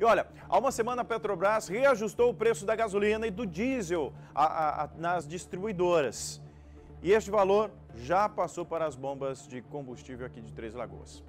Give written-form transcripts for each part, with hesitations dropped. E olha, há uma semana a Petrobras reajustou o preço da gasolina e do diesel nas distribuidoras. E este valor já passou para as bombas de combustível aqui de Três Lagoas.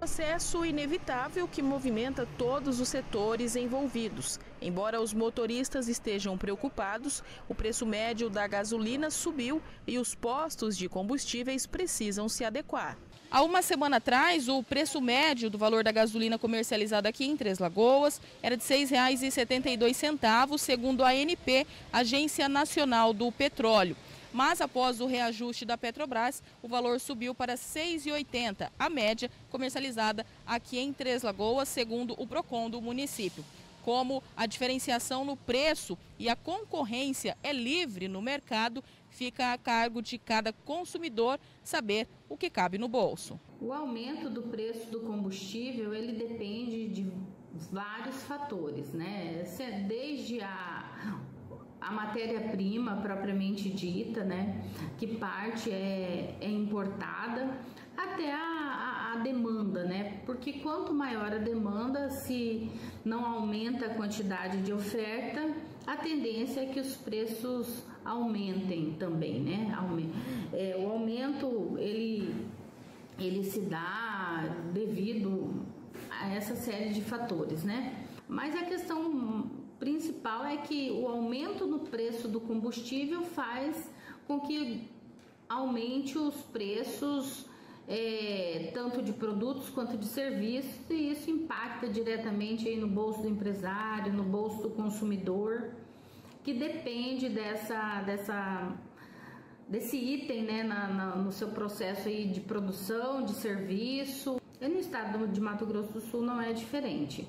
Processo inevitável que movimenta todos os setores envolvidos. Embora os motoristas estejam preocupados, o preço médio da gasolina subiu e os postos de combustíveis precisam se adequar. Há uma semana atrás, o preço médio do valor da gasolina comercializada aqui em Três Lagoas era de R$ 6,72, segundo a ANP, Agência Nacional do Petróleo. Mas após o reajuste da Petrobras, o valor subiu para R$ 6,80, a média comercializada aqui em Três Lagoas, segundo o Procon do município. Como a diferenciação no preço e a concorrência é livre no mercado, fica a cargo de cada consumidor saber o que cabe no bolso. O aumento do preço do combustível, ele depende de vários fatores, né? Desde a matéria-prima propriamente dita, né, que parte é importada, até a demanda, né, porque quanto maior a demanda, se não aumenta a quantidade de oferta, a tendência é que os preços aumentem também, né, o aumento ele se dá devido a essa série de fatores, né, mas a questão principal é que o aumento no preço do combustível faz com que aumente os preços tanto de produtos quanto de serviços, e isso impacta diretamente aí no bolso do empresário, no bolso do consumidor, que depende desse item, né, no seu processo aí de produção, de serviço. E no estado de Mato Grosso do Sul não é diferente.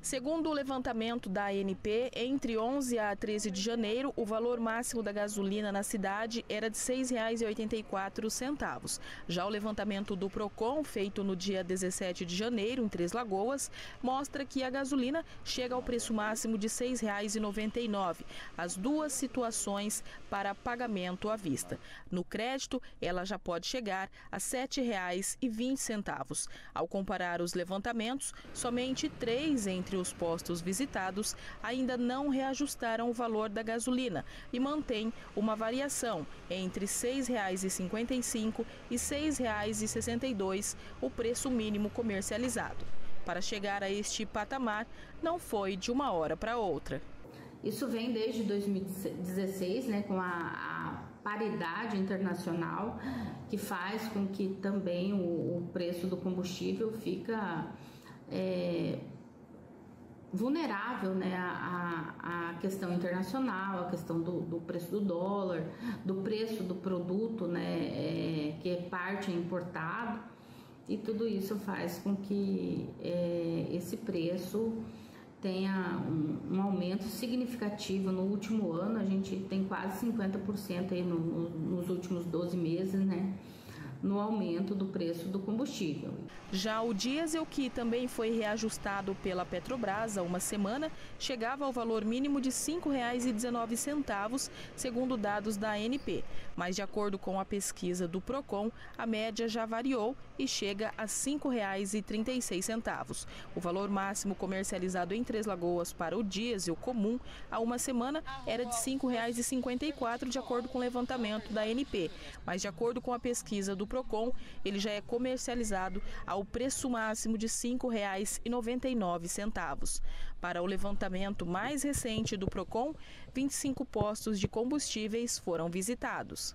Segundo o levantamento da ANP, entre 11 a 13 de janeiro, o valor máximo da gasolina na cidade era de R$ 6,84. Já o levantamento do Procon, feito no dia 17 de janeiro, em Três Lagoas, mostra que a gasolina chega ao preço máximo de R$ 6,99. As duas situações para pagamento à vista. No crédito, ela já pode chegar a R$ 7,20. Ao comparar os levantamentos, somente três entre os postos visitados ainda não reajustaram o valor da gasolina e mantém uma variação entre R$ 6,55 e R$ 6,62, o preço mínimo comercializado. Para chegar a este patamar, não foi de uma hora para outra. Isso vem desde 2016, né, com a paridade internacional, que faz com que também o preço do combustível fica vulnerável, né, à questão internacional, à questão do preço do dólar, do preço do produto, né, que é parte importado, e tudo isso faz com que esse preço tenha um aumento significativo no último ano. A gente tem quase 50% aí nos últimos 12 meses, né, no aumento do preço do combustível. Já o diesel, que também foi reajustado pela Petrobras há uma semana, chegava ao valor mínimo de R$ 5,19, segundo dados da ANP. Mas, de acordo com a pesquisa do Procon, a média já variou e chega a R$ 5,36. O valor máximo comercializado em Três Lagoas para o diesel comum há uma semana era de R$ 5,54, de acordo com o levantamento da ANP. Mas, de acordo com a pesquisa do Procon, ele já é comercializado ao preço máximo de R$ 5,99. Para o levantamento mais recente do Procon, 25 postos de combustíveis foram visitados.